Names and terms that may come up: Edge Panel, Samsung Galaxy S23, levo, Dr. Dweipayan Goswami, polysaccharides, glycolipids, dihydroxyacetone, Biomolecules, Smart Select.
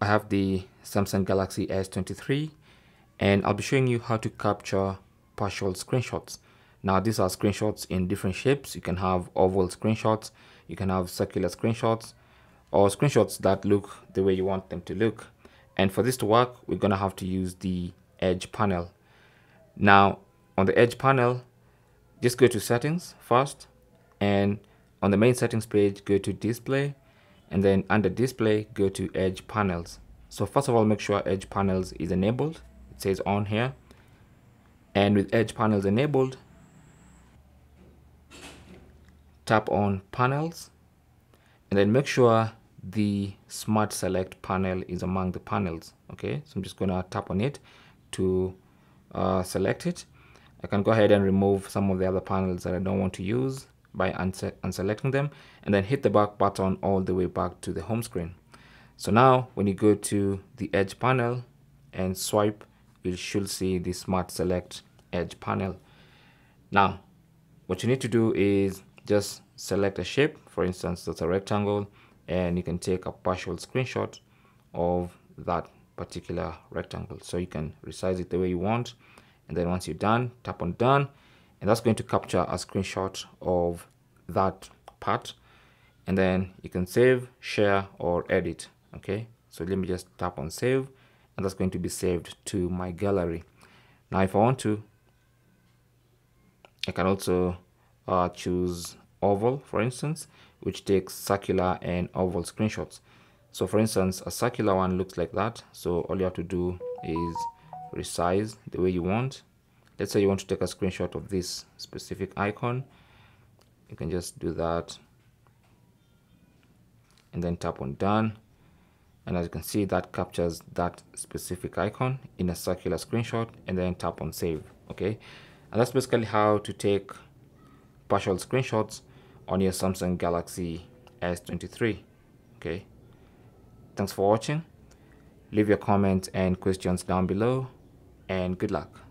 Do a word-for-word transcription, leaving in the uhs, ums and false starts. I have the Samsung Galaxy S twenty-three, and I'll be showing you how to capture partial screenshots. Now, these are screenshots in different shapes. You can have oval screenshots, you can have circular screenshots, or screenshots that look the way you want them to look. And for this to work, we're gonna have to use the Edge Panel. Now, on the Edge Panel, just go to Settings first, and on the main settings page, go to Display, and then under Display, go to Edge Panels. So first of all, make sure Edge Panels is enabled. It says on here. And with Edge Panels enabled, tap on Panels, and then make sure the Smart Select panel is among the panels. Okay, so I'm just gonna tap on it to uh, select it. I can go ahead and remove some of the other panels that I don't want to use by unse unselecting them, and then hit the back button all the way back to the home screen. So now when you go to the Edge Panel and swipe, you should see the Smart Select Edge Panel. Now what you need to do is just select a shape. For instance, that's a rectangle, and you can take a partial screenshot of that particular rectangle. So you can resize it the way you want, and then once you're done, tap on done, and that's going to capture a screenshot of that part. And then you can save, share, or edit. Okay, so let me just tap on save, and that's going to be saved to my gallery. Now if I want to, I can also uh, choose oval, for instance, which takes circular and oval screenshots. So for instance, a circular one looks like that. So all you have to do is resize the way you want. Let's say you want to take a screenshot of this specific icon. You can just do that, and then tap on done, and as you can see, that captures that specific icon in a circular screenshot, and then tap on save. Okay, and that's basically how to take partial screenshots on your Samsung Galaxy S twenty-three. Okay, thanks for watching. Leave your comments and questions down below, and good luck.